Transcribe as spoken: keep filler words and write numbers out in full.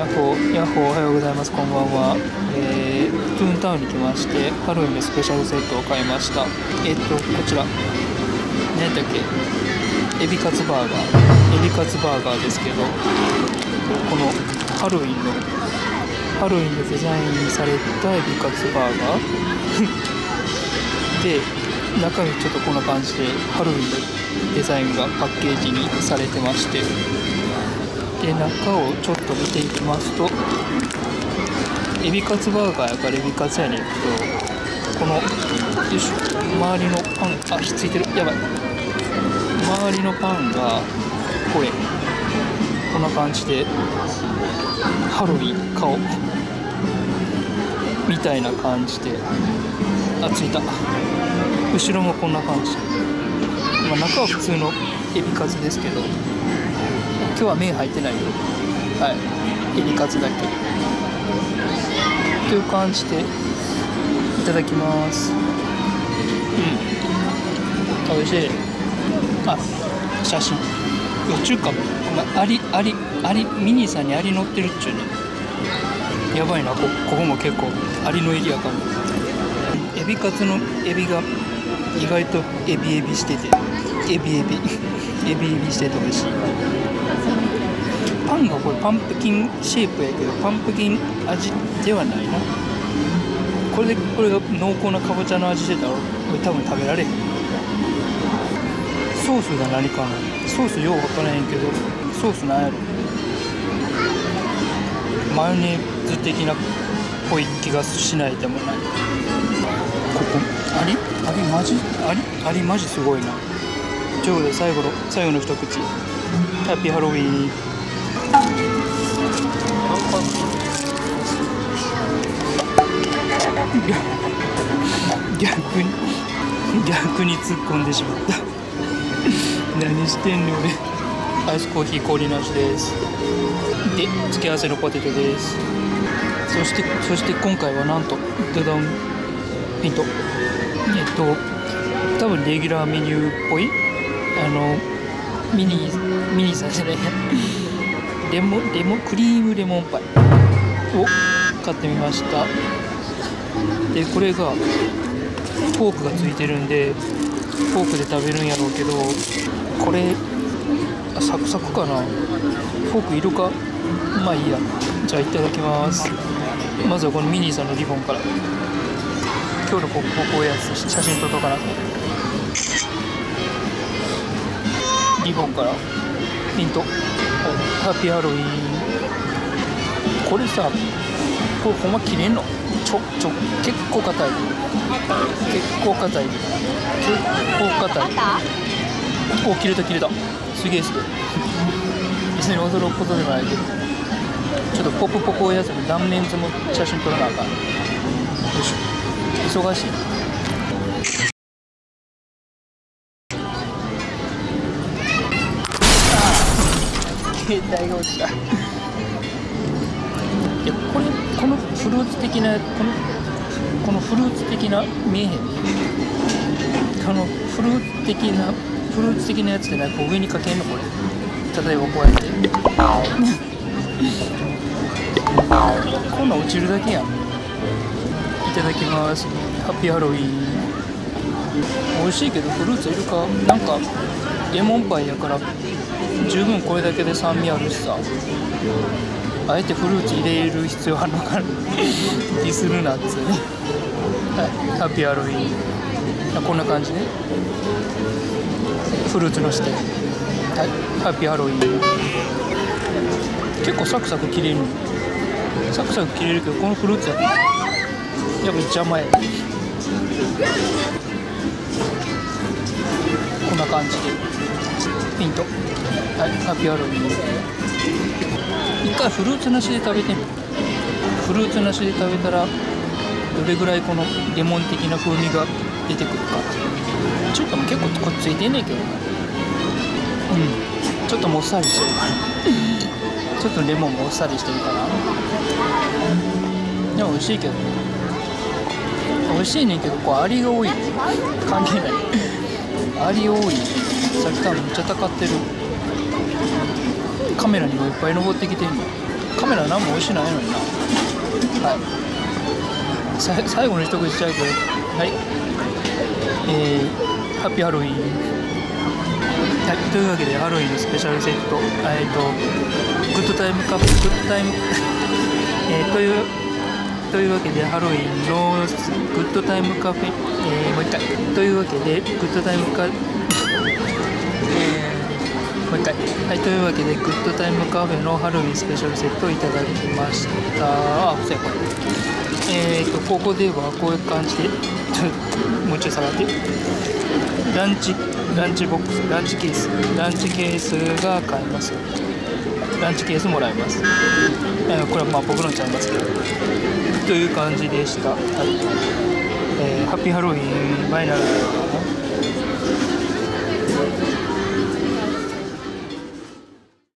ヤッホー、ヤッホー、おはようございます、こんばんは。えー、トゥーンタウンに来まして、ハロウィンのスペシャルセットを買いました。えっと、こちら、何だっけ、エビカツバーガー、エビカツバーガーですけど、このハロウィンの、ハロウィンでデザインされたエビカツバーガー。で、中身ちょっとこんな感じで、ハロウィンのデザインがパッケージにされてまして、で、中をちょっと見ていきますと、エビカツバーガーやからエビカツやねんけど、このよいしょ周りのパン、あ、ひっついてる、やばい、周りのパンがこれこんな感じでハロウィン顔みたいな感じで、あ、ついた、後ろもこんな感じ、まあ、中は普通のエビカツですけど、今日は麺入ってないよ。はい。エビカツだけ。という感じで、いただきます。うん。美味しい。あ、写真。いや、中華も、アリ、アリ、アリ、ミニーさんにアリ乗ってるっちゅうね。やばいな、こ、ここも結構、アリのエリアかも。エビカツのエビが、意外とエビエビしてて、エビエビ、エビエビしてて美味しい。パンがこれパンプキンシェイプやけど、パンプキン味ではないな。これで、これが濃厚なかぼちゃの味してたら俺多分食べられへん。ソースが何かな、ソースよう分からへんけど、ソースなんやろ、マヨネーズ的なっぽい気がしないでもない。ここありありマジありありマジすごいな。ということで最後の最後の一口、ハッピーハロウィーン。逆に逆に突っ込んでしまった何してんの俺。アイスコーヒー氷なしです。で、付け合わせのポテトです。そしてそして今回はなんとドドンピント、えっと多分レギュラーメニューっぽい、あのミニミニさんじゃないレモンレモンクリームレモンパイを買ってみました。でこれがフォークがついてるんでフォークで食べるんやろうけど、これサクサクかな、フォークいるか、まあいいや。じゃあいただきます。まずはこのミニさんのリボンから。今日のポップポップおやつ写真撮ろうかな。リボンからピント、ハッピーハロウィーン。これさ、これほんま切れんの、ちょちょ結構硬い、結構硬い、結構硬い。お、切れた切れた、すげえすげえ。別に驚くことでもないけど、ちょっとポップポコおやつの断面図も写真撮らなあかん。よいしょ、忙しい。携帯が落ちた。いや、これこのフルーツ的なこのこのフルーツ的な見えへん。このフルーツ的なフルーツ的なやつでなんか上にかけんのこれ。例えばこうやって。こんなん落ちるだけやん。いただきます。ハッピーハロウィン。美味しいけどフルーツいるか。なんかレモンパイやから。十分これだけで酸味あるしさ、あえてフルーツ入れる必要あるのかなディスるなっつうね。はい、ハッピーハロウィン。こんな感じね、フルーツのして。はい、ハッピーハロウィン。結構サクサク切れる、サクサク切れるけど、このフルーツやっぱ邪魔や。こんな感じでピント。はい、ハッピーハロウィン。一回フルーツなしで食べてみる。フルーツなしで食べたらどれぐらいこのレモン的な風味が出てくるか。ちょっとも結構こっついてんねんけどな。うん、ちょっともっさりしてるからちょっとレモンもっさりしてるかな。でも美味しいけどね。美味しいねんけど、こうアリが多い。関係ないアリ多い。さっきからめっちゃたかってる。カメラにもいっぱい登ってきてんの。カメラ何も美味しいないのにな。はい。さ最後の一口チャイク。はい。えー、ハッピーハロウィン。はい、というわけでハロウィンのスペシャルセット、えっとグッドタイムカップグッドタイムえー、というというわけでハロウィンのグッドタイムカフェ、えー、もう一回というわけでグッドタイムカ、えー、もう一回はいというわけでグッドタイムカフェのハロウィンスペシャルセットをいただきました。あ、そうやこれえっとここではこういう感じでもう一度下がってランチランチボックス、ランチケース、ランチケースが買えます。ランチケースもらえます。えー、これはまあ僕のちゃいますけど。という感じでした。はい。えー、ハッピーハロウィン、バイナル。